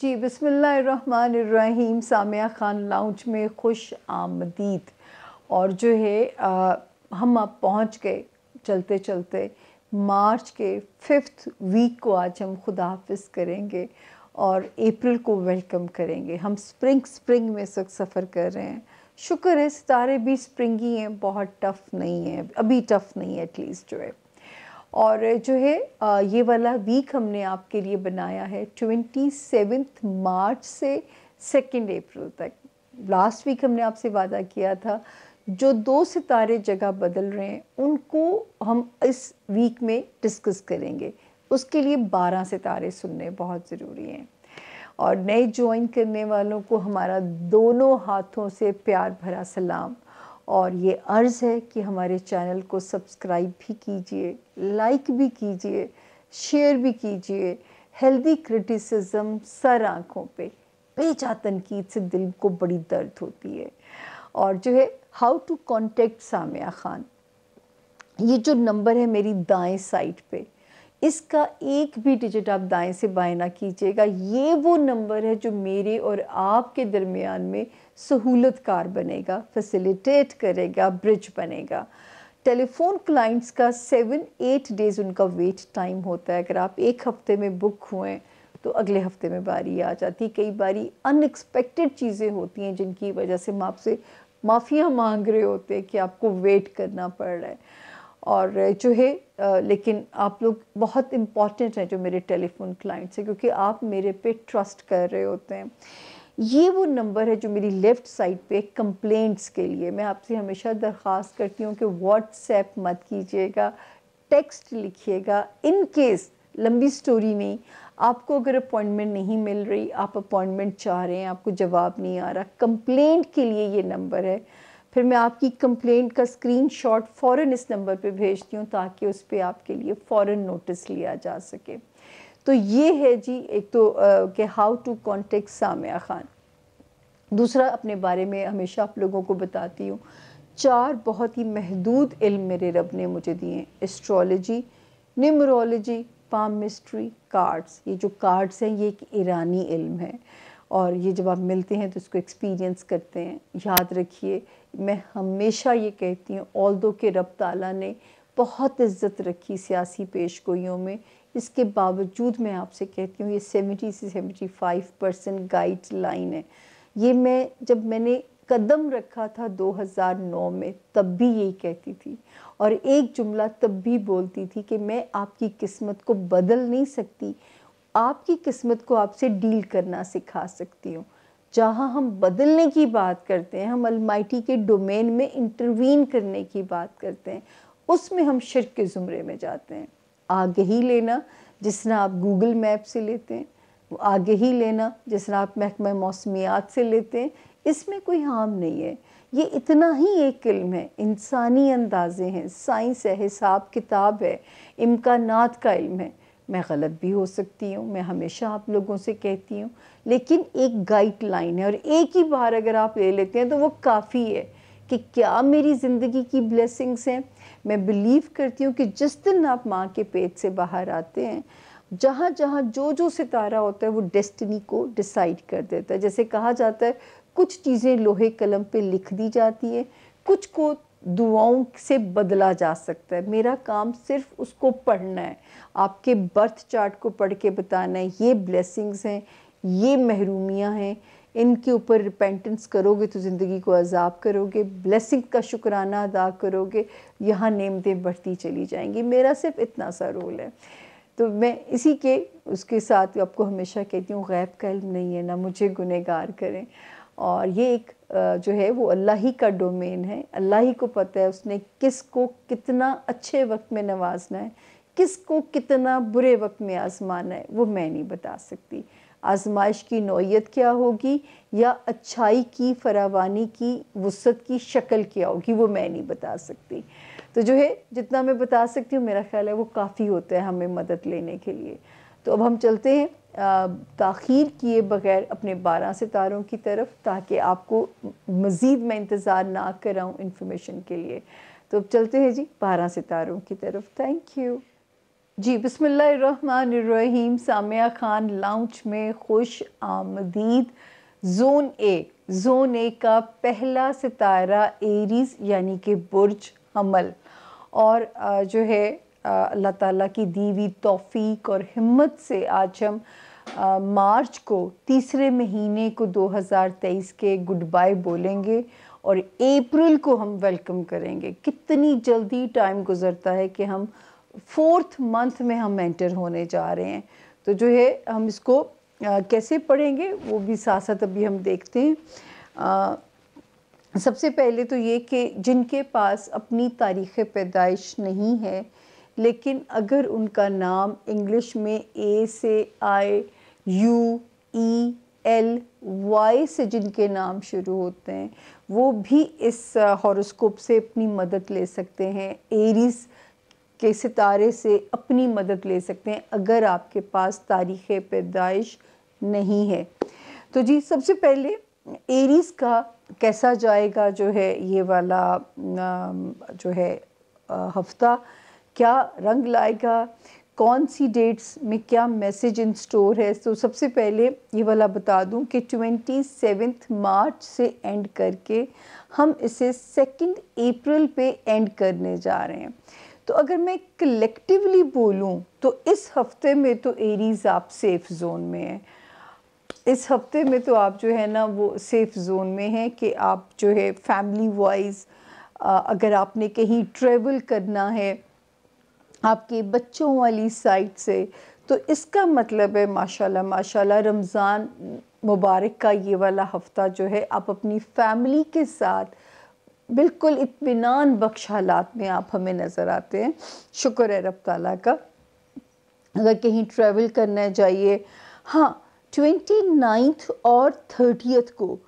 जी, बिस्मिल्लाहिर्रहमानिर्रहीम। सामिया ख़ान लाउंज में खुश आमदीद। और जो है हम अब पहुंच गए चलते चलते मार्च के 5th वीक को। आज हम खुदाहाफिज़ करेंगे और अप्रैल को वेलकम करेंगे। हम स्प्रिंग में सफ़र कर रहे हैं। शुक्र है सितारे भी स्प्रिंगी हैं, बहुत टफ़ नहीं है, अभी टफ़ नहीं है एटलीस्ट जो है। और जो है ये वाला वीक हमने आपके लिए बनाया है 27 मार्च से 2 अप्रैल तक। लास्ट वीक हमने आपसे वादा किया था जो 2 सितारे जगह बदल रहे हैं उनको हम इस वीक में डिस्कस करेंगे। उसके लिए 12 सितारे सुनने बहुत ज़रूरी हैं। और नए ज्वाइन करने वालों को हमारा दोनों हाथों से प्यार भरा सलाम। और ये अर्ज़ है कि हमारे चैनल को सब्सक्राइब भी कीजिए, लाइक भी कीजिए, शेयर भी कीजिए। हेल्दी क्रिटिसिज्म सर आँखों पे, बेजा तनकीद से दिल को बड़ी दर्द होती है। और जो है how to contact Samia Khan, ये जो नंबर है मेरी दाएं साइड पे, इसका एक भी डिजिट आप दाएं से बाएं ना कीजिएगा। ये वो नंबर है जो मेरे और आपके दरमियान में सहूलतकार बनेगा, फैसिलिटेट करेगा, ब्रिज बनेगा। टेलीफोन क्लाइंट्स का 7-8 डेज़ उनका वेट टाइम होता है। अगर आप एक हफ़्ते में बुक हुए तो अगले हफ़्ते में बारी आ जाती है। कई बारी अनएक्सपेक्टेड चीज़ें होती हैं जिनकी वजह से हम आपसे माफ़िया मांग रहे होते हैं कि आपको वेट करना पड़ रहा है। और जो है लेकिन आप लोग बहुत इम्पॉर्टेंट हैं जो मेरे टेलीफोन क्लाइंट्स हैं, क्योंकि आप मेरे पे ट्रस्ट कर रहे होते हैं। ये वो नंबर है जो मेरी लेफ़्ट साइड पे कंप्लेंट्स के लिए। मैं आपसे हमेशा दरख्वास्त करती हूँ कि व्हाट्सएप मत कीजिएगा, टेक्स्ट लिखिएगा। इन केस लंबी स्टोरी नहीं, आपको अगर अपॉइंटमेंट नहीं मिल रही, आप अपॉइंटमेंट चाह रहे हैं, आपको जवाब नहीं आ रहा, कंप्लेंट के लिए ये नंबर है। फिर मैं आपकी कंप्लेंट का स्क्रीनशॉट फ़ौरन इस नंबर पे भेजती हूँ ताकि उस पर आपके लिए फ़ौरन नोटिस लिया जा सके। तो ये है जी एक तो कि how to contact Samia Khan. दूसरा, अपने बारे में हमेशा आप लोगों को बताती हूँ 4 बहुत ही महदूद इल्म मेरे रब ने मुझे दिए हैं। Astrology, numerology, palmistry, cards. ये जो कार्ड्स हैं ये एक ईरानी इल्म है और ये जब आप मिलते हैं तो इसको एक्सपीरियंस करते हैं। याद रखिए, मैं हमेशा ये कहती हूँ ऑल्दो के रब ताला ने बहुत इज़्ज़त रखी सियासी पेशगोइयों में, इसके बावजूद मैं आपसे कहती हूँ ये 70 से 75% गाइड लाइन है। ये मैं जब मैंने कदम रखा था 2009 में तब भी यही कहती थी और एक जुमला तब भी बोलती थी कि मैं आपकी किस्मत को बदल नहीं सकती, आपकी किस्मत को आपसे डील करना सिखा सकती हूँ। जहाँ हम बदलने की बात करते हैं, हम अलमाइटी के डोमेन में इंटरवीन करने की बात करते हैं, उसमें हम शिर्क के ज़ुमरे में जाते हैं। आगे ही लेना जिसना आप गूगल मैप से लेते हैं, वो आगे ही लेना जिसना आप महकमा मौसमियात से लेते हैं, इसमें कोई हाम नहीं है। ये इतना ही एक इल्म है, इंसानी अंदाजे हैं, साइंस है, हिसाब किताब है, इम्कानात का इल्म है। मैं गलत भी हो सकती हूँ, मैं हमेशा आप लोगों से कहती हूँ, लेकिन एक गाइड लाइन है और एक ही बार अगर आप ले लेते हैं तो वो काफ़ी है कि क्या मेरी ज़िंदगी की ब्लेसिंग्स हैं। मैं बिलीव करती हूँ कि जिस दिन आप माँ के पेट से बाहर आते हैं, जहाँ जहाँ जो जो सितारा होता है वो डेस्टिनी को डिसाइड कर देता है। जैसे कहा जाता है कुछ चीज़ें लोहे कलम पे लिख दी जाती है, कुछ को दुआओं से बदला जा सकता है। मेरा काम सिर्फ उसको पढ़ना है, आपके बर्थ चार्ट को पढ़ के बताना है ये ब्लेसिंग्स हैं, ये महरूमियाँ हैं, इनके ऊपर रिपेंटेंस करोगे तो ज़िंदगी को अजाब करोगे, ब्लेसिंग का शुक्राना अदा करोगे, यहाँ नेमतें बढ़ती चली जाएंगी। मेरा सिर्फ इतना सा रोल है। तो मैं इसी के उसके साथ आपको हमेशा कहती हूँ गैब का इल्म नहीं है, ना मुझे गुनहगार करें। और ये एक जो है वो अल्लाह ही का डोमेन है। अल्लाह ही को पता है उसने किस को कितना अच्छे वक्त में नवाजना है, किस को कितना बुरे वक्त में आजमाना है, वो मैं नहीं बता सकती। आजमाइश की नौयत क्या होगी या अच्छाई की फरावानी की वसत की शक्ल क्या होगी, वो मैं नहीं बता सकती। तो जो है जितना मैं बता सकती हूँ मेरा ख्याल है वो काफ़ी होता है हमें मदद लेने के लिए। तो अब हम चलते हैं ताख़ीर किए बग़ैर अपने 12 सितारों की तरफ, ताकि आपको मज़ीद मैं इंतज़ार ना कराऊँ इन्फॉर्मेशन के लिए। तो अब चलते हैं जी 12 सितारों की तरफ। Thank you. जी बिस्मिल्लाहिर्रहमानिर्रहीम। सामिया खान लाउंज में खुश आमदीद। जोन ए का पहला सितारा एरीज़ यानी कि बुर्ज हमल, और जो है अल्लाह ताला की दी हुई तौफीक और हिम्मत से आज हम मार्च को तीसरे महीने को 2023 के गुड बाय बोलेंगे और अप्रैल को हम वेलकम करेंगे। कितनी जल्दी टाइम गुज़रता है कि हम 4th मंथ में हम एंटर होने जा रहे हैं। तो जो है हम इसको कैसे पढ़ेंगे वो भी साथ साथ अभी हम देखते हैं। सबसे पहले तो ये कि जिनके पास अपनी तारीख़ पैदाइश नहीं है लेकिन अगर उनका नाम इंग्लिश में ए से I U E L Y से जिनके नाम शुरू होते हैं वो भी इस हॉरोस्कोप से अपनी मदद ले सकते हैं, एरीज़ के सितारे से अपनी मदद ले सकते हैं अगर आपके पास तारीख़ पैदाइश नहीं है। तो जी सबसे पहले एरीज़ का कैसा जाएगा जो है ये वाला जो है हफ्ता, क्या रंग लाएगा, कौन सी डेट्स में क्या मैसेज इन स्टोर है। तो सबसे पहले ये वाला बता दूं कि 27 मार्च से एंड करके हम इसे 2 अप्रैल पे एंड करने जा रहे हैं। तो अगर मैं कलेक्टिवली बोलूं तो इस हफ्ते में तो एरीज़ आप सेफ़ जोन में हैं। इस हफ्ते में तो आप जो है ना वो सेफ़ जोन में हैं कि आप जो है फैमिली वाइज, अगर आपने कहीं ट्रेवल करना है आपके बच्चों वाली साइड से, तो इसका मतलब है माशाल्लाह माशाल्लाह रमज़ान मुबारक का ये वाला हफ़्ता जो है आप अपनी फ़ैमिली के साथ बिल्कुल इत्मीनान बख्श हालात में आप हमें नज़र आते हैं। शुक्र है रब ताला का। अगर कहीं ट्रैवल करना चाहिए, हाँ 29 और 30 को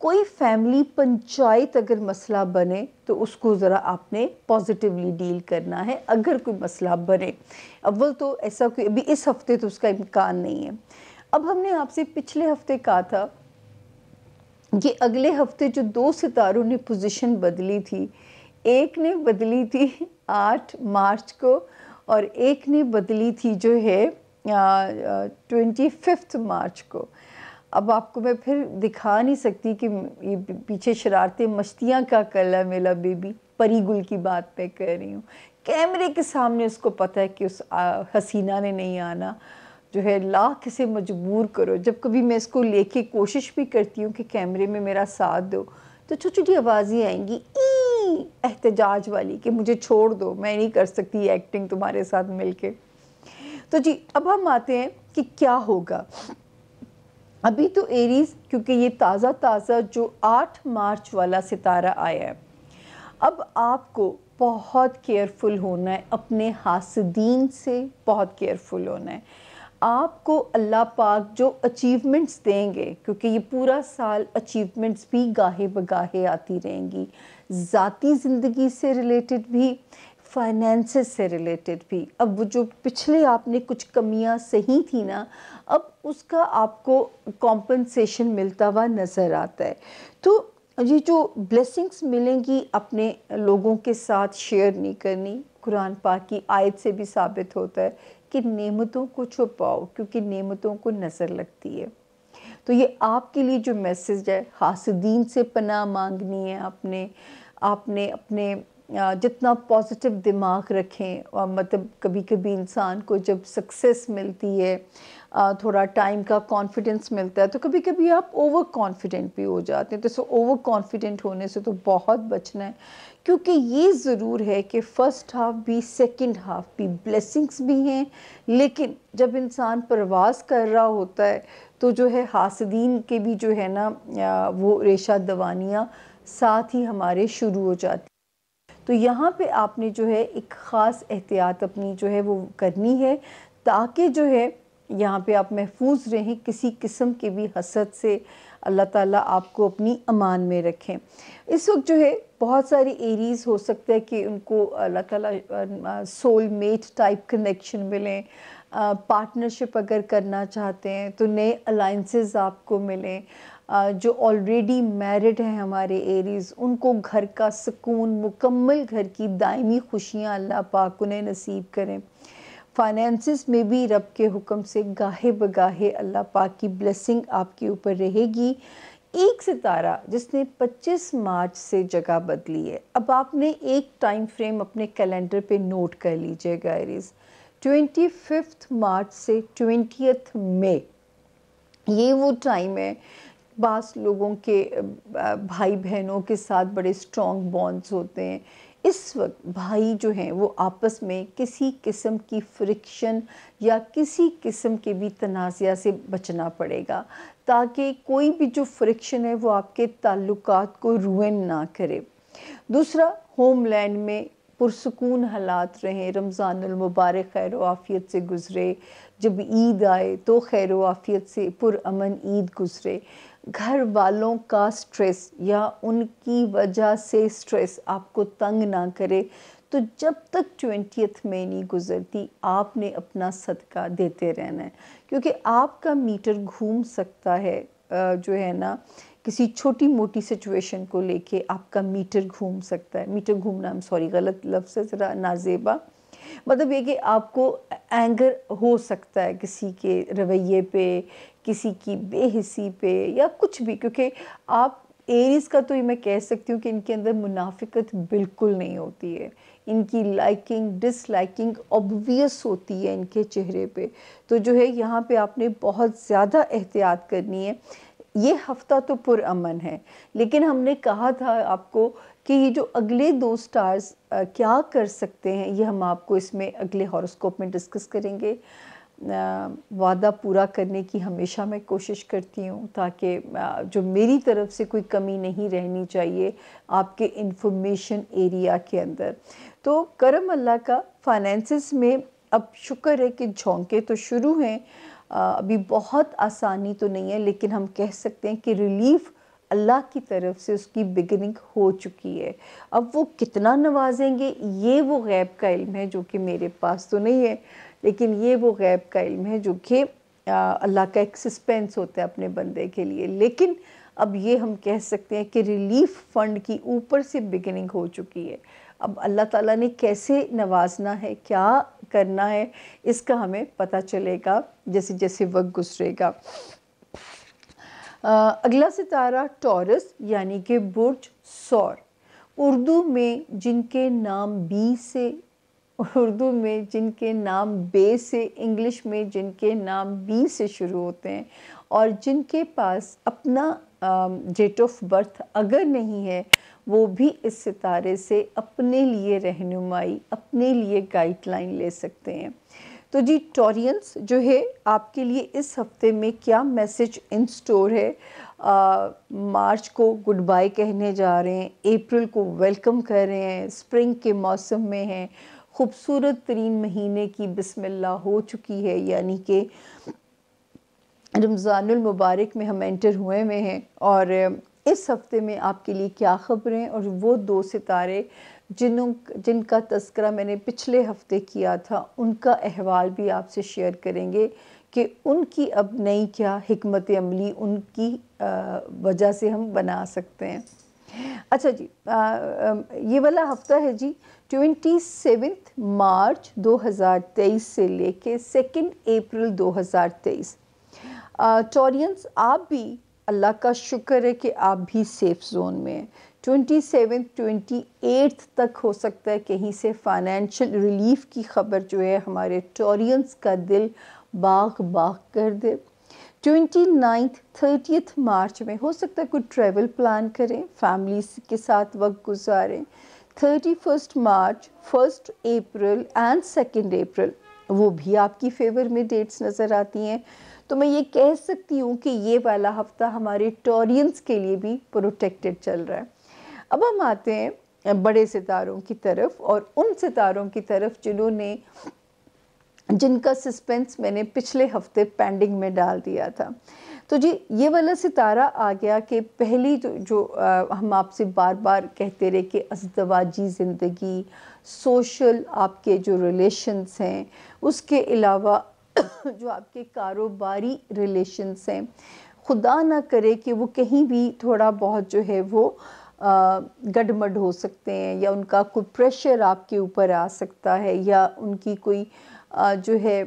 कोई फैमिली पंचायत अगर मसला बने तो उसको ज़रा आपने पॉजिटिवली डील करना है। अगर कोई मसला बने अव्वल तो ऐसा कोई अभी इस हफ़्ते तो उसका इम्कान नहीं है। अब हमने आपसे पिछले हफ़्ते कहा था कि अगले हफ़्ते जो 2 सितारों ने पोजीशन बदली थी, एक ने बदली थी 8 मार्च को और एक ने बदली थी जो है 25 मार्च को। अब आपको मैं फिर दिखा नहीं सकती कि ये पीछे शरारतें मस्तियाँ का कला मेला बेबी परी गुल की बात पे कर रही हूँ। कैमरे के सामने उसको पता है कि उस हसीना ने नहीं आना, जो है लाख से मजबूर करो। जब कभी मैं इसको लेके कोशिश भी करती हूँ कि कैमरे में मेरा साथ दो तो छोटी छोटी आवाज़ें आएंगी ई एहतजाज वाली कि मुझे छोड़ दो, मैं नहीं कर सकती एक्टिंग तुम्हारे साथ मिल के। तो जी अब हम आते हैं कि क्या होगा। अभी तो एरीज़ क्योंकि ये ताज़ा जो 8 मार्च वाला सितारा आया है, अब आपको बहुत केयरफुल होना है, अपने हासदीन से बहुत केयरफुल होना है। आपको अल्लाह पाक जो अचीवमेंट्स देंगे, क्योंकि ये पूरा साल अचीवमेंट्स भी गाहे बगाहे आती रहेंगी, ज़ाती ज़िंदगी से रिलेटेड भी, फाइनेंसेस से रिलेटेड भी। अब वो जो पिछले आपने कुछ कमियां सही थी ना, अब उसका आपको कॉम्पनसेशन मिलता हुआ नज़र आता है। तो ये जो ब्लेसिंग्स मिलेंगी अपने लोगों के साथ शेयर नहीं करनी। कुरान पाक की आयत से भी साबित होता है कि नेमतों को छुपाओ क्योंकि नेमतों को नज़र लगती है। तो ये आपके लिए जो मैसेज है, हासदीन से पनाह मांगनी है आपने। आपने अपने जितना पॉजिटिव दिमाग रखें, और मतलब कभी कभी इंसान को जब सक्सेस मिलती है, थोड़ा टाइम का कॉन्फिडेंस मिलता है, तो कभी कभी आप ओवर कॉन्फिडेंट भी हो जाते हैं। तो सो ओवर कॉन्फिडेंट होने से तो बहुत बचना है, क्योंकि ये ज़रूर है कि फ़र्स्ट हाफ़ भी सेकंड हाफ़ भी ब्लेसिंग्स भी हैं, लेकिन जब इंसान परवाज़ कर रहा होता है तो जो है हासदीन के भी जो है ना वो रेशा दवानियाँ साथ ही हमारे शुरू हो जाती। तो यहाँ पे आपने जो है एक ख़ास एहतियात अपनी जो है वो करनी है, ताकि जो है यहाँ पे आप महफूज रहें किसी किस्म के भी हसद से। अल्लाह ताला आपको अपनी अमान में रखें। इस वक्त जो है बहुत सारी एरीज़ हो सकता है कि उनको अल्लाह ताला सोलमेट टाइप कनेक्शन मिलें, पार्टनरशिप अगर करना चाहते हैं तो नए अलाइंसेस आपको मिलें। जो ऑलरेडी मैरिड हैं हमारे एरीज़, उनको घर का सुकून, मुकम्मल घर की दायमी खुशियाँ अल्लाह पाक उन्हें नसीब करें। फाइनेंसिस में भी रब के हुक्म से गाहे बगाहे अल्लाह पाक की ब्लेसिंग आपके ऊपर रहेगी। एक सितारा जिसने 25 मार्च से जगह बदली है, अब आपने एक टाइम फ्रेम अपने कैलेंडर पे नोट कर लीजिए गाइस, 25 मार्च से 20 मई, ये वो टाइम है। बास लोगों के भाई बहनों के साथ बड़े स्ट्रॉन्ग बॉन्ड्स होते हैं। इस वक्त भाई जो हैं वो आपस में किसी किस्म की फ्रिक्शन या किसी किस्म के भी तनाज़ा से बचना पड़ेगा, ताकि कोई भी जो फ्रिक्शन है वो आपके ताल्लुकात को रुइन ना करे। दूसरा, होमलैंड में पुरसकून हालात रहें, रमज़ानुल मुबारक खैर व आफ़ियत से गुज़रे, जब ईद आए तो खैर व आफ़ियत से पुरअमन ईद गुज़रे। घर वालों का स्ट्रेस या उनकी वजह से स्ट्रेस आपको तंग ना करे, तो जब तक 20 मई नहीं गुज़रती आपने अपना सदका देते रहना है, क्योंकि आपका मीटर घूम सकता है। जो है ना, किसी छोटी मोटी सिचुएशन को लेके आपका मीटर घूम सकता है। मीटर घूमना, हम सॉरी गलत लफ्ज़ है ज़रा नाजेबा, मतलब ये कि आपको एंगर हो सकता है किसी के रवैये पे, किसी की बेहिसी पे या कुछ भी, क्योंकि आप एरीज़ का तो ये मैं कह सकती हूँ कि इनके अंदर मुनाफिकत बिल्कुल नहीं होती है। इनकी लाइकिंग डिसलाइकिंग ऑब्वियस होती है इनके चेहरे पे, तो जो है यहाँ पे आपने बहुत ज़्यादा एहतियात करनी है। ये हफ़्ता तो पुरअमन है, लेकिन हमने कहा था आपको कि ये जो अगले 2 स्टार्स क्या कर सकते हैं, ये हम आपको इसमें अगले हॉरोस्कोप में डिस्कस करेंगे। वादा पूरा करने की हमेशा मैं कोशिश करती हूँ, ताकि जो मेरी तरफ से कोई कमी नहीं रहनी चाहिए आपके इंफॉर्मेशन एरिया के अंदर। तो करम अल्लाह का फाइनेंसिस में अब शुक्र है कि झोंके तो शुरू हैं, अभी बहुत आसानी तो नहीं है, लेकिन हम कह सकते हैं कि रिलीफ़ अल्लाह की तरफ से उसकी बिगिनिंग हो चुकी है। अब वो कितना नवाजेंगे ये वो गैब का इल्म है, जो कि मेरे पास तो नहीं है, लेकिन ये वो गैब का इल्म है जो कि अल्लाह का एक सस्पेंस होता है अपने बंदे के लिए। लेकिन अब ये हम कह सकते हैं कि रिलीफ फ़ंड की ऊपर से बिगिनिंग हो चुकी है। अब अल्लाह ताला ने कैसे नवाजना है, क्या करना है, इसका हमें पता चलेगा जैसे जैसे वक्त गुजरेगा। अगला सितारा टॉरस यानी कि बुर्ज सौर, उर्दू में जिनके नाम बे से, इंग्लिश में जिनके नाम बी से शुरू होते हैं, और जिनके पास अपना डेट ऑफ बर्थ अगर नहीं है, वो भी इस सितारे से अपने लिए रहनुमाई, अपने लिए गाइडलाइन ले सकते हैं। तो जी टॉरियंस जो है आपके लिए इस हफ्ते में क्या मैसेज इन स्टोर है। मार्च को गुड बाय कहने जा रहे हैं, अप्रैल को वेलकम कर रहे हैं, स्प्रिंग के मौसम में हैं, खूबसूरत तरीन महीने की बिस्मिल्लाह हो चुकी है, यानी कि रमज़ानुल मुबारक में हम एंटर हुए हुए हैं। और इस हफ़्ते में आपके लिए क्या ख़बरें, और वो 2 सितारे जिनका तस्करा मैंने पिछले हफ़्ते किया था, उनका अहवाल भी आपसे शेयर करेंगे कि उनकी अब नई क्या हिकमत अमली उनकी वजह से हम बना सकते हैं। अच्छा जी, ये वाला हफ़्ता है जी 27 मार्च 2023 से लेके 2 अप्रैल 2023। टॉरियंस, आप भी अल्लाह का शुक्र है कि आप भी सेफ़ जोन में हैं। 27-28 तक हो सकता है कहीं से फाइनेंशियल रिलीफ की ख़बर जो है हमारे टॉरियंस का दिल बाग बाग कर दे। 29-30 मार्च में हो सकता है कोई ट्रैवल प्लान करें, फैमिली के साथ वक्त गुजारें। 31 मार्च, 1 अप्रैल एंड 2 अप्रैल, वो भी आपकी फेवर में डेट्स नज़र आती हैं। तो मैं ये कह सकती हूँ कि ये वाला हफ़्ता हमारे टॉरियंस के लिए भी प्रोटेक्टेड चल रहा है। अब हम आते हैं बड़े सितारों की तरफ, और उन सितारों की तरफ जिनका सस्पेंस मैंने पिछले हफ़्ते पेंडिंग में डाल दिया था। तो जी ये वाला सितारा आ गया कि पहली जो हम आपसे बार बार कहते रहे कि अज़दवाजी ज़िंदगी, सोशल आपके जो रिलेशन्स हैं, उसके अलावा जो आपके कारोबारी रिलेशन्स हैं, खुदा ना करे कि वो कहीं भी थोड़ा बहुत जो है वो गड़मड़ हो सकते हैं, या उनका कोई प्रेशर आपके ऊपर आ सकता है, या उनकी कोई जो है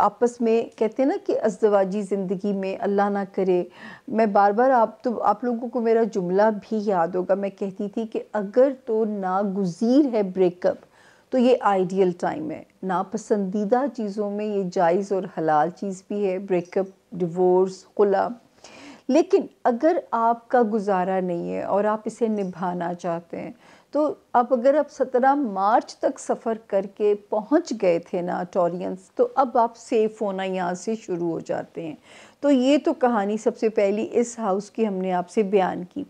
आपस में कहते हैं ना कि अज़दवाजी ज़िंदगी में अल्लाह ना करे। मैं बार बार आप लोगों को मेरा जुमला भी याद होगा, मैं कहती थी कि अगर तो नागुज़ीर है ब्रेकअप तो ये आइडियल टाइम है। नापसंदीदा चीज़ों में ये जायज़ और हलाल चीज़ भी है, ब्रेकअप, डिवोर्स, खुला। लेकिन अगर आपका गुजारा नहीं है और आप इसे निभाना चाहते हैं तो अब अगर आप 17 मार्च तक सफ़र करके पहुंच गए थे ना टॉरियंस, तो अब आप सेफ़ होना यहाँ से शुरू हो जाते हैं। तो ये तो कहानी सबसे पहली इस हाउस की हमने आपसे बयान की।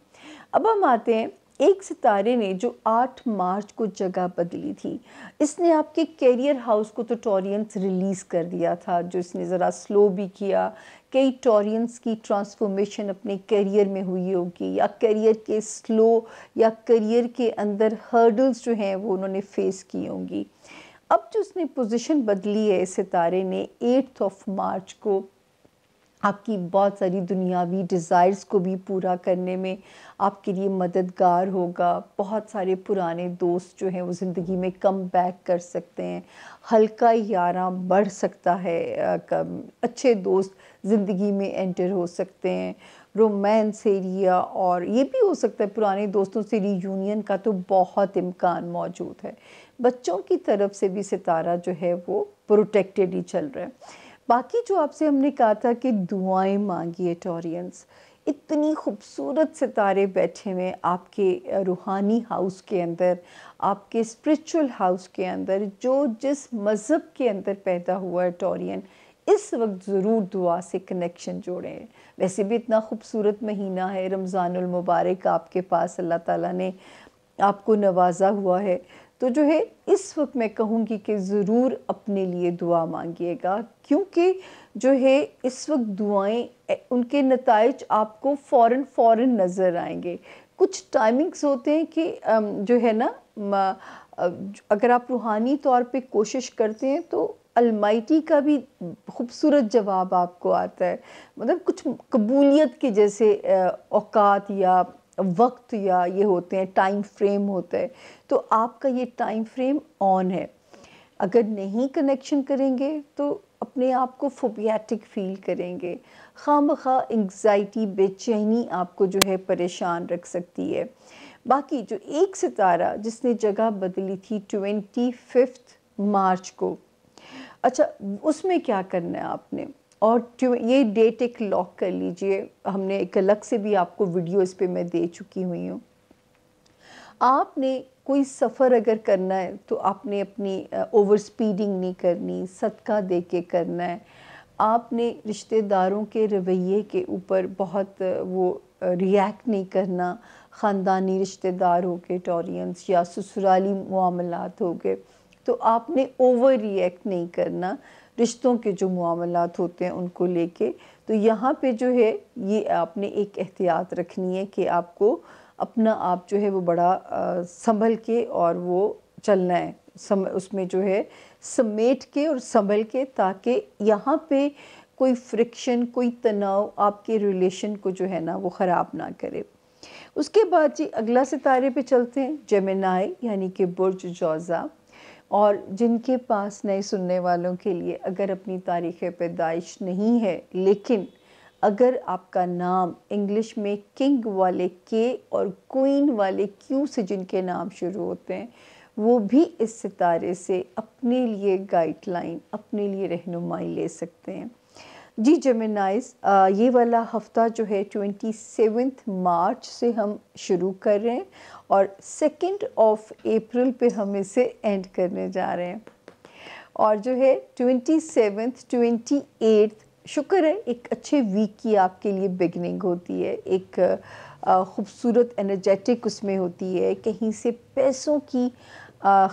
अब हम आते हैं एक सितारे ने जो 8 मार्च को जगह बदली थी। इसने आपके कैरियर हाउस को तो टॉरियंस रिलीज़ कर दिया था, जो इसने ज़रा स्लो भी किया। कई टॉरियंस की ट्रांसफॉर्मेशन अपने कैरियर में हुई होगी, या कैरियर के स्लो या कैरियर के अंदर हर्डल्स जो हैं वो उन्होंने फेस की होंगी। अब जो उसने पोजीशन बदली है इस सितारे ने 8 मार्च को, आपकी बहुत सारी दुनियावी डिज़ायर्स को भी पूरा करने में आपके लिए मददगार होगा। बहुत सारे पुराने दोस्त जो हैं वो ज़िंदगी में कम बैक कर सकते हैं, हल्का यारा बढ़ सकता है, अच्छे दोस्त ज़िंदगी में एंटर हो सकते हैं, रोमांस एरिया। और ये भी हो सकता है पुराने दोस्तों से रीयूनियन का तो बहुत इम्कान मौजूद है। बच्चों की तरफ से भी सितारा जो है वो प्रोटेक्टेड ही चल रहा है। बाकी जो आपसे हमने कहा था कि दुआएं मांगिए टॉरियंस, इतनी खूबसूरत सितारे बैठे हैं आपके रूहानी हाउस के अंदर, आपके स्पिरिचुअल हाउस के अंदर। जो जिस मज़हब के अंदर पैदा हुआ है टॉरियन, इस वक्त ज़रूर दुआ से कनेक्शन जोड़ें। वैसे भी इतना खूबसूरत महीना है, रमज़ानुल मुबारक आपके पास अल्लाह ताला ने आपको नवाजा हुआ है, तो जो है इस वक्त मैं कहूँगी कि ज़रूर अपने लिए दुआ मांगिएगा, क्योंकि जो है इस वक्त दुआएं उनके नताइज आपको फ़ौरन नज़र आएंगे। कुछ टाइमिंग्स होते हैं कि जो है ना, अगर आप रूहानी तौर पे कोशिश करते हैं तो अलमाइटी का भी खूबसूरत जवाब आपको आता है। मतलब कुछ कबूलियत के जैसे औकात या वक्त या ये होते हैं, टाइम फ्रेम होता है। तो आपका ये टाइम फ्रेम ऑन है। अगर नहीं कनेक्शन करेंगे तो अपने आप को फोबियाटिक फील करेंगे, खामखा एंग्जाइटी, बेचैनी आपको जो है परेशान रख सकती है। बाकी जो एक सितारा जिसने जगह बदली थी 25 मार्च को, अच्छा उसमें क्या करना है आपने, और ये डेट एक लॉक कर लीजिए। हमने एक अलग से भी आपको वीडियो इस पर मैं दे चुकी हुई हूँ। आपने कोई सफ़र अगर करना है तो आपने अपनी ओवर स्पीडिंग नहीं करनी, सदका दे के करना है। आपने रिश्तेदारों के रवैये के ऊपर बहुत वो रिएक्ट नहीं करना, ख़ानदानी रिश्तेदार हो गए टॉरियंस या ससुराली मामलात हो गए, तो आपने ओवर रिएक्ट नहीं करना रिश्तों के जो मुआमलात होते हैं उनको लेके। तो यहाँ पे जो है ये आपने एक एहतियात रखनी है कि आपको अपना आप जो है वो बड़ा संभल के और वो चलना है, उसमें जो है समेट के और संभल के, ताकि यहाँ पे कोई फ्रिक्शन, कोई तनाव आपके रिलेशन को जो है ना वो ख़राब ना करे। उसके बाद जी अगला सितारे पे चलते हैं, जेमिनाई यानी कि बुर्ज जौज़ा। और जिनके पास नए सुनने वालों के लिए, अगर अपनी तारीख़ पैदाइश नहीं है लेकिन अगर आपका नाम इंग्लिश में किंग वाले के और क्वीन वाले क्यू से जिनके नाम शुरू होते हैं, वो भी इस सितारे से अपने लिए गाइडलाइन, अपने लिए रहनुमाई ले सकते हैं। जी जेमिनाइज, ये वाला हफ़्ता जो है 27 मार्च से हम शुरू कर रहे हैं और 2 अप्रैल पे हम इसे एंड करने जा रहे हैं। और जो है 27, 28, शुक्र है एक अच्छे वीक की आपके लिए बिगनिंग होती है, एक ख़ूबसूरत एनर्जेटिक उसमें होती है। कहीं से पैसों की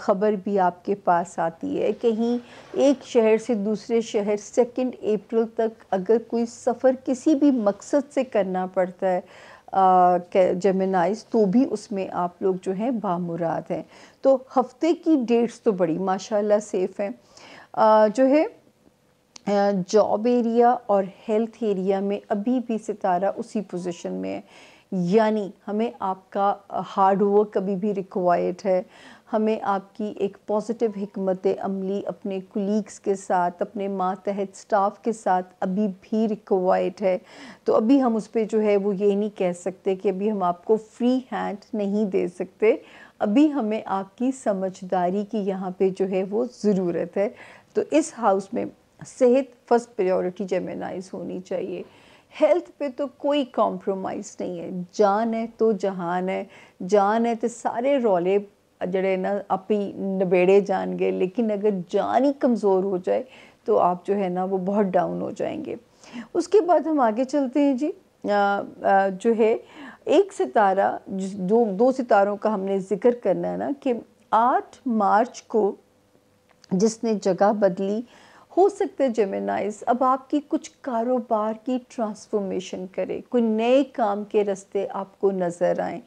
ख़बर भी आपके पास आती है, कहीं एक शहर से दूसरे शहर। 2 अप्रैल तक अगर कोई सफ़र किसी भी मकसद से करना पड़ता है जेमिनाइज, तो भी उसमें आप लोग जो हैं बामुराद हैं। तो हफ्ते की डेट्स तो बड़ी माशाल्लाह सेफ़ हैं। जो है जॉब एरिया और हेल्थ एरिया में अभी भी सितारा उसी पोजीशन में है, यानी हमें आपका हार्ड वर्क अभी भी रिक्वायर्ड है, हमें आपकी एक पॉजिटिव हिकमत अमली अपने कुलीग्स के साथ, अपने मातहत स्टाफ के साथ अभी भी रिक्वायर्ड है। तो अभी हम उस पर जो है वो ये नहीं कह सकते कि अभी हम आपको फ्री हैंड नहीं दे सकते, अभी हमें आपकी समझदारी की यहाँ पे जो है वो ज़रूरत है। तो इस हाउस में सेहत फर्स्ट प्रायोरिटी जेमिनाइज होनी चाहिए। हेल्थ पे तो कोई कॉम्प्रोमाइज़ नहीं है, जान है तो जहान है, जान है तो सारे रौले जड़े ना आप ही नबेड़े जान गए, लेकिन अगर जान ही कमज़ोर हो जाए तो आप जो है ना वो बहुत डाउन हो जाएंगे। उसके बाद हम आगे चलते हैं जी, जो है एक सितारा, दो सितारों का हमने जिक्र करना है ना, कि 8 मार्च को जिसने जगह बदली, हो सकता है जेमिनाइज अब आपकी कुछ कारोबार की ट्रांसफॉर्मेशन करे, कोई नए काम के रास्ते आपको नज़र आए,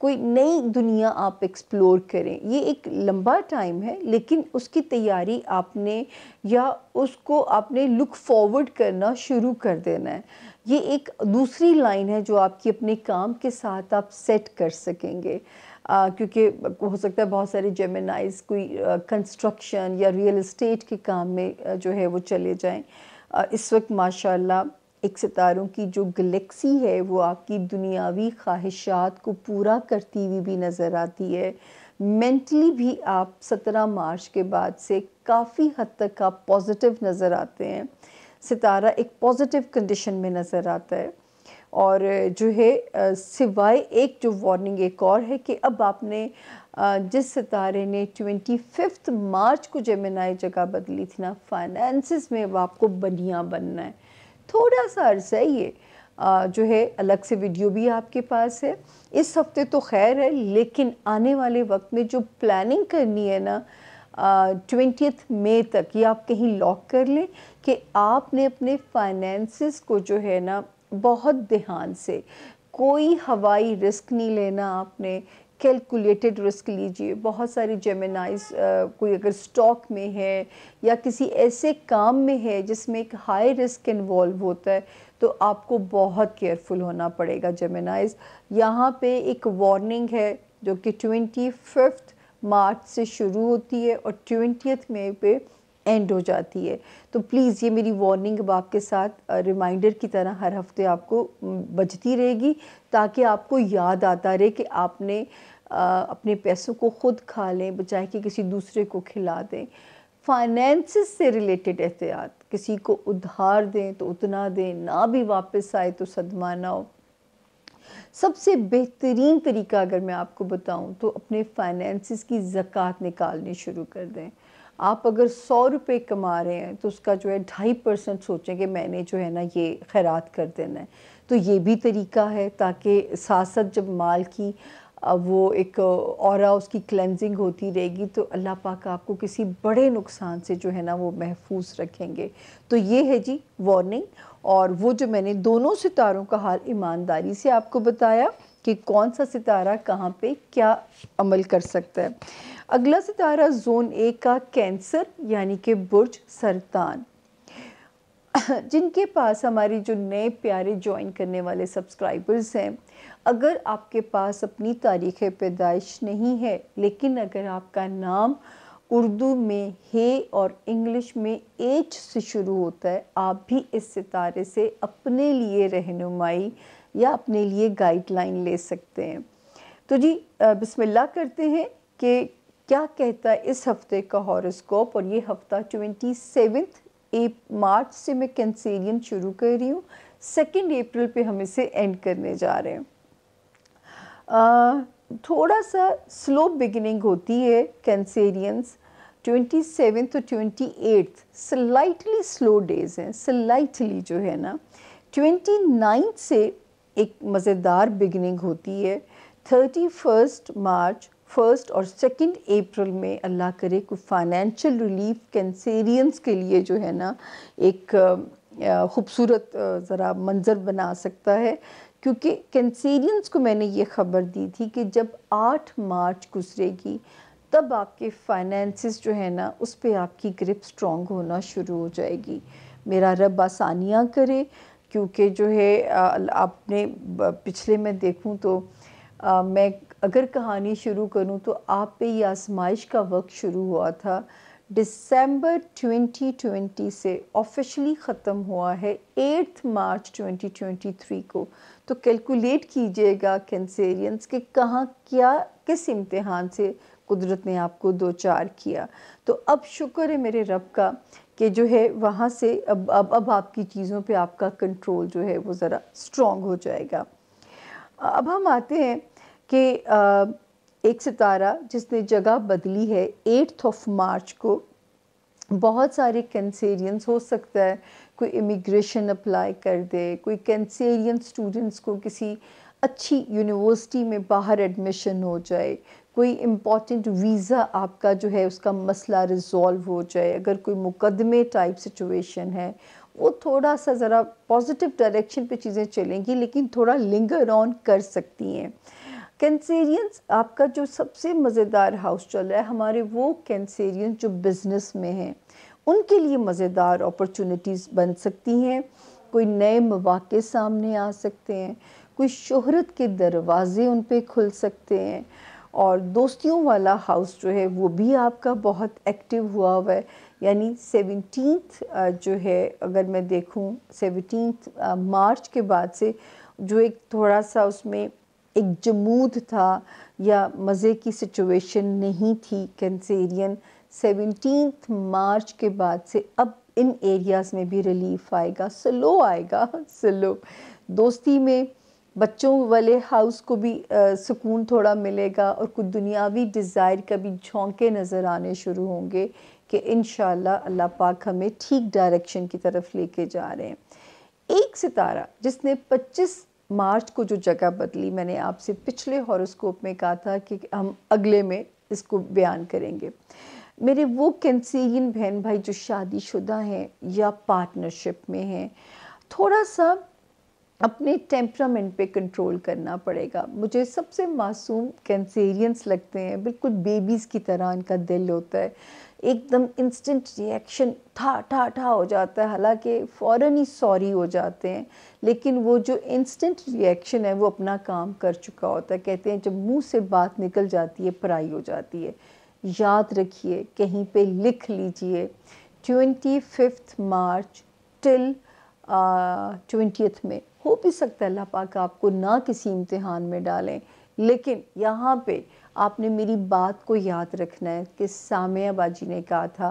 कोई नई दुनिया आप एक्सप्लोर करें। ये एक लंबा टाइम है, लेकिन उसकी तैयारी आपने या उसको आपने लुक फॉरवर्ड करना शुरू कर देना है। ये एक दूसरी लाइन है जो आपकी अपने काम के साथ आप सेट कर सकेंगे, क्योंकि हो सकता है बहुत सारे जेमिनाइज कोई कंस्ट्रक्शन या रियल एस्टेट के काम में जो है वो चले जाएं। इस वक्त माशाल्लाह एक सितारों की जो गैलेक्सी है वो आपकी दुनियावी ख्वाहिशात को पूरा करती हुई भी नज़र आती है। मेंटली भी आप 17 मार्च के बाद से काफ़ी हद तक आप पॉजिटिव नज़र आते हैं, सितारा एक पॉजिटिव कंडीशन में नज़र आता है। और जो है सिवाय एक जो वार्निंग एक और है कि अब आपने जिस सितारे ने 25 मार्च को जेमिनाई जगह बदली थी ना, फाइनेंसिस में अब आपको बनिया बनना है। थोड़ा सा अर्ज़ा ये जो है अलग से वीडियो भी आपके पास है, इस हफ्ते तो खैर है, लेकिन आने वाले वक्त में जो प्लानिंग करनी है ना 20 मई तक, ये आप कहीं लॉक कर लें कि आपने अपने फाइनेंसिस को जो है ना बहुत ध्यान से, कोई हवाई रिस्क नहीं लेना आपने, कैलकुलेटेड रिस्क लीजिए। बहुत सारी जेमिनाइज कोई अगर स्टॉक में है या किसी ऐसे काम में है जिसमें एक हाई रिस्क इन्वॉल्व होता है, तो आपको बहुत केयरफुल होना पड़ेगा जेमिनाइज। यहाँ पे एक वार्निंग है जो कि 25 मार्च से शुरू होती है और 20 मई पे एंड हो जाती है। तो प्लीज़ ये मेरी वार्निंग अब आपके साथ रिमाइंडर की तरह हर हफ्ते आपको बजती रहेगी, ताकि आपको याद आता रहे कि आपने अपने पैसों को खुद खा लें बजाय कि किसी दूसरे को खिला दें। फाइनेंसिस से रिलेटेड एहतियात, किसी को उधार दें तो उतना दें, ना भी वापस आए तो सदमा ना हो। सबसे बेहतरीन तरीका अगर मैं आपको बताऊं तो अपने फाइनेंसिस की ज़कात निकालनी शुरू कर दें। आप अगर 100 रुपये कमा रहे हैं तो उसका जो है 2.5% सोचें कि मैंने जो है ना ये खैरात कर देना है। तो ये भी तरीका है, ताकि साथ साथ जब माल की वो एक और उसकी क्लेंजिंग होती रहेगी तो अल्लाह पाक आपको किसी बड़े नुकसान से जो है ना वो महफूज रखेंगे। तो ये है जी वार्निंग, और वो जो मैंने दोनों सितारों का हाल ईमानदारी से आपको बताया कि कौन सा सितारा कहाँ पे क्या अमल कर सकता है। अगला सितारा जोन 1 का कैंसर यानी कि बुर्ज सरतान, जिनके पास हमारे जो नए प्यारे ज्वाइन करने वाले सब्सक्राइबर्स हैं, अगर आपके पास अपनी तारीख़ पैदाइश नहीं है, लेकिन अगर आपका नाम उर्दू में हे और इंग्लिश में एच से शुरू होता है, आप भी इस सितारे से अपने लिए रहनुमाई या अपने लिए गाइडलाइन ले सकते हैं। तो जी बिस्मिल्लाह करते हैं कि क्या कहता है इस हफ्ते का हॉरोस्कोप। और ये हफ्ता 27 मार्च से मैं कैंसेरियन शुरू कर रही हूँ, 2 अप्रैल पे हम इसे एंड करने जा रहे हैं। थोड़ा सा स्लो बिगिनिंग होती है कैंसेरियंस, 27 और 28 स्लाइटली स्लो डेज हैं, स्लाइटली जो है ना। 29 से एक मज़ेदार बिगिनिंग होती है, 31 मार्च, 1 और 2 अप्रैल में अल्लाह करे कोई फाइनेंशियल रिलीफ कैंसेरियंस के लिए जो है ना एक ख़ूबसूरत ज़रा मंज़र बना सकता है। क्योंकि कैंसेरियंस को मैंने ये ख़बर दी थी कि जब 8 मार्च गुजरेगी तब आपके फाइनेंसिस जो है ना उस पर आपकी ग्रिप स्ट्रॉन्ग होना शुरू हो जाएगी। मेरा रब आसानियाँ करे, क्योंकि जो है आपने पिछले मैं देखूँ तो मैं अगर कहानी शुरू करूं तो आप पे ये आजमाइश का वक्त शुरू हुआ था, दिसंबर 2020 से ऑफिशली ख़त्म हुआ है 8 मार्च 2023 को। तो कैलकुलेट कीजिएगा कैंसेरियंस कि कहाँ क्या किस इम्तिहान से कुदरत ने आपको दो चार किया। तो अब शुक्र है मेरे रब का कि जो है वहाँ से अब आपकी चीज़ों पे आपका कंट्रोल जो है वो ज़रा स्ट्रॉन्ग हो जाएगा। अब हम आते हैं कि एक सितारा जिसने जगह बदली है 8 मार्च को, बहुत सारे कैंसेरियंस, हो सकता है कोई इमिग्रेशन अप्लाई कर दे, कोई कैंसेरियन स्टूडेंट्स को किसी अच्छी यूनिवर्सिटी में बाहर एडमिशन हो जाए, कोई इम्पॉर्टेंट वीज़ा आपका जो है उसका मसला रिजॉल्व हो जाए, अगर कोई मुकदमे टाइप सिचुएशन है वो थोड़ा सा ज़रा पॉजिटिव डायरेक्शन पे चीज़ें चलेंगी, लेकिन थोड़ा लिंगर ऑन कर सकती हैं। कैंसेरियंस, आपका जो सबसे मज़ेदार हाउस चल रहा है, हमारे वो कैंसेरियंस जो बिज़नेस में हैं उनके लिए मज़ेदार अपॉर्चुनिटीज़ बन सकती हैं, कोई नए मौके सामने आ सकते हैं, कोई शोहरत के दरवाज़े उन पे खुल सकते हैं। और दोस्तियों वाला हाउस जो है वो भी आपका बहुत एक्टिव हुआ हुआ है, यानी 17 जो है अगर मैं देखूँ 17 मार्च के बाद से जो एक थोड़ा सा उसमें एक जमूद था या मज़े की सिचुएशन नहीं थी कैंसेरियन, 17 मार्च के बाद से अब इन एरियाज़ में भी रिलीफ आएगा, स्लो आएगा, स्लो। दोस्ती में बच्चों वाले हाउस को भी सुकून थोड़ा मिलेगा और कुछ दुनियावी डिज़ायर का भी झोंके नज़र आने शुरू होंगे कि इंशाल्लाह अल्लाह पाक हमें ठीक डायरेक्शन की तरफ लेके जा रहे हैं। एक सितारा जिसने 25 मार्च को जो जगह बदली, मैंने आपसे पिछले हॉरोस्कोप में कहा था कि हम अगले में इसको बयान करेंगे। मेरे वो कैंसेरियन बहन भाई जो शादीशुदा हैं या पार्टनरशिप में हैं, थोड़ा सा अपने टेम्परामेंट पे कंट्रोल करना पड़ेगा। मुझे सबसे मासूम कैंसेरियंस लगते हैं, बिल्कुल बेबीज़ की तरह इनका दिल होता है, एकदम इंस्टेंट रिएक्शन ठा हो जाता है, हालांकि फ़ौरन ही सॉरी हो जाते हैं, लेकिन वो जो इंस्टेंट रिएक्शन है वो अपना काम कर चुका होता है। कहते हैं जब मुंह से बात निकल जाती है पराई हो जाती है। याद रखिए, कहीं पे लिख लीजिए, 25 मार्च टिल 20th में हो भी सकता है अल्लाह पाक आपको ना किसी इम्तिहान में डालें, लेकिन यहाँ पे आपने मेरी बात को याद रखना है कि सामिया बाजी ने कहा था,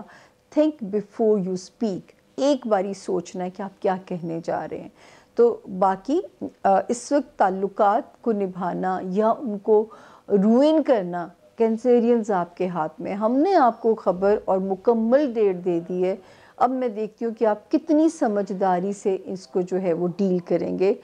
थिंक बिफोर यू स्पीक, एक बारी सोचना है कि आप क्या कहने जा रहे हैं। तो बाकी इस वक्त ताल्लुकात को निभाना या उनको रूइन करना कैंसेरियंस आपके हाथ में। हमने आपको खबर और मुकम्मल डेट दे दी है, अब मैं देखती हूँ कि आप कितनी समझदारी से इसको जो है वो डील करेंगे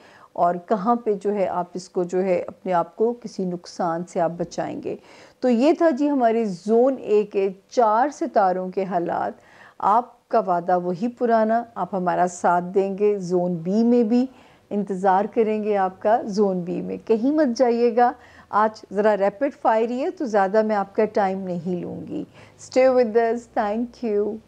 और कहाँ पे जो है आप इसको जो है अपने आप को किसी नुकसान से आप बचाएंगे। तो ये था जी हमारे जोन ए के 4 सितारों के हालात। आपका वादा वही पुराना, आप हमारा साथ देंगे जोन बी में भी, इंतज़ार करेंगे आपका जोन बी में। कहीं मत जाइएगा, आज ज़रा रैपिड फायर ही है तो ज़्यादा मैं आपका टाइम नहीं लूँगी। Stay with us, thank you.